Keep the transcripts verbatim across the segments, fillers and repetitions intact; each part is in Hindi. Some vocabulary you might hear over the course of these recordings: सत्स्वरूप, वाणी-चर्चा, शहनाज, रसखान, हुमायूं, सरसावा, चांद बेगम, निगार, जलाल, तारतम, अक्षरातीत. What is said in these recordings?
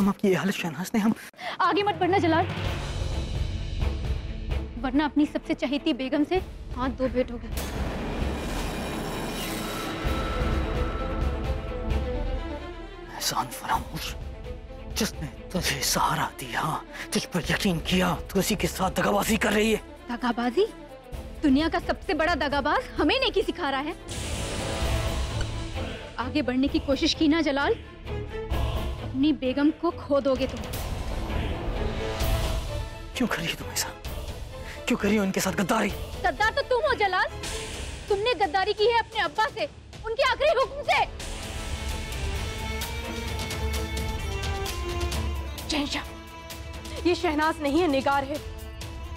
हम आपकी ये हालत शहनाज ने हम आगे मत बढ़ना जलाल, वरना अपनी सबसे चहेती बेगम से हाथ दो भेंट हो गए। एहसान फरामोश, जिसने तुझे सहारा दिया, तुझ पर यकीन किया, तू उसी के साथ दगाबाजी कर रही है। दगाबाजी? दुनिया का सबसे बड़ा दगाबाज हमें नेकी सिखा रहा है। आगे बढ़ने की कोशिश की ना जलाल, अपनी बेगम को खो दोगे तुम। क्यों कर रही तुम ऐसा? क्यों करी उनके साथ गद्दारी? गद्दार तो तुम हो जलाल, तुमने गद्दारी की है अपने अब्बा से, उनके आखिरी हुक्म से। शहनाज, ये शहनाज नहीं है, निगार है,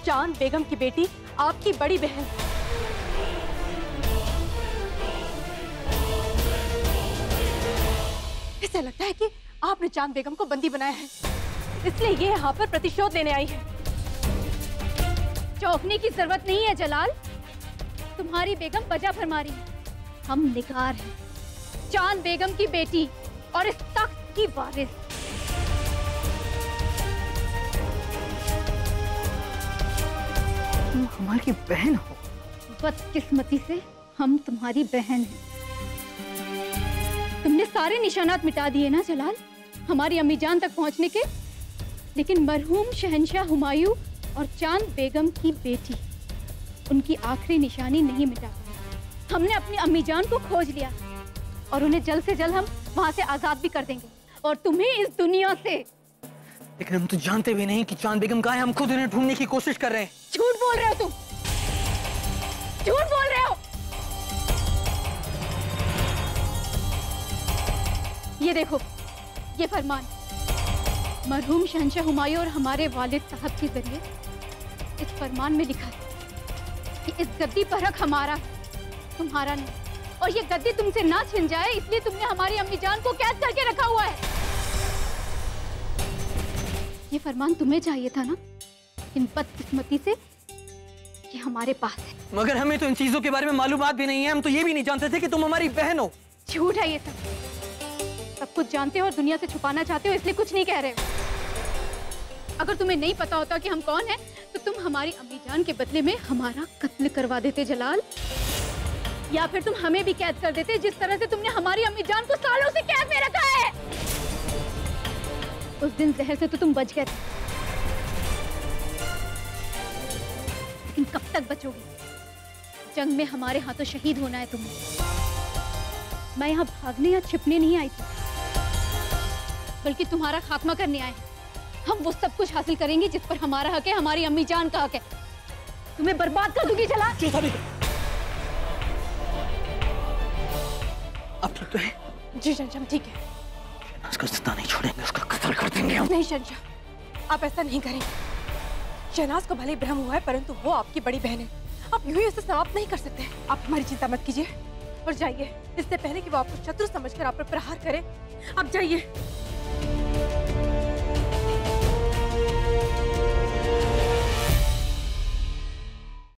चांद बेगम की बेटी, आपकी बड़ी बहन। ऐसा लगता है कि आपने चांद बेगम को बंदी बनाया है, इसलिए ये यहाँ पर प्रतिशोध लेने आई है। चौंकने की जरूरत नहीं है जलाल, तुम्हारी बेगम बजा फरमा रही है। हम निगार हैं, चांद बेगम की बेटी और इस तख्त की वारिस। तुम हमारी बहन हो। बदकिस्मती से हम तुम्हारी बहन हैं। तुमने सारे निशानात मिटा दिए ना जलाल, हमारी अम्मी जान तक पहुंचने के, लेकिन मरहूम शहनशाह हुमायूं और चांद बेगम की बेटी, उनकी आखिरी निशानी नहीं मिटा पाई। हमने अपनी अम्मी जान को खोज लिया और उन्हें जल्द से जल्द हम वहां से आजाद भी कर देंगे, और तुम्हें इस दुनिया से। लेकिन हम तो जानते भी नहीं कि चांद बेगम कहाँ है, हम खुद उन्हें ढूंढने की कोशिश कर रहे हैं। झूठ बोल रहे हो तुम, झूठ बोल रहे हो। ये देखो, ये फरमान मरहूम शहनशाह हुमायूं और हमारे वालिद साहब के जरिए इस फरमान में लिखा है कि इस गद्दी पर हक हमारा, तुम्हारा नहीं, और ये गद्दी तुमसे ना छिन जाए इसलिए तुमने हमारी अम्मी जान को कैद करके रखा हुआ है। ये फरमान तुम्हें चाहिए था ना, लेकिन बदकिस्मती से ये हमारे पास है। मगर हमें तो इन चीजों के बारे में मालूमात भी नहीं है, हम तो ये भी नहीं जानते थे कि तुम हमारी बहन हो। झूठ है ये सब, सब कुछ जानते हो और दुनिया से छुपाना चाहते हो, इसलिए कुछ नहीं कह रहे हो। अगर तुम्हें नहीं पता होता कि हम कौन हैं, तो तुम हमारी अम्मी जान के बदले में हमारा कत्ल करवा देते जलाल, या फिर तुम हमें भी कैद कर देते, जिस तरह से तुमने हमारी अम्मी जान को सालों से कैद में रखा है। उस दिन जहर से तो तुम बच गए थे, लेकिन कब तक बचोगे? जंग में हमारे हाथों शहीद होना है तुम्हें। मैं यहाँ भागने या छिपने नहीं आई थी, बल्कि तुम्हारा खात्मा करने आए। हम वो सब कुछ हासिल करेंगे जिस पर हमारा हक है, हमारी अम्मी जान का हक है। तुम्हें बर्बाद कर दूंगी जलाल। अब ठीक तो है? जी शंशा, ठीक है। शहनाज को जिंदा नहीं छोड़ेंगे, उसका कत्ल कर देंगे हम। नहीं शंशा, आप ऐसा नहीं करेंगे। शहनाज को भले भ्रम हुआ है, परंतु वो आपकी बड़ी बहन है, आप यूं ही उसे समाप्त नहीं कर सकते। आप हमारी चिंता मत कीजिए और जाइए, इससे पहले कि वो आपको शत्रु समझकर आप पर प्रहार करे। आप जाइए।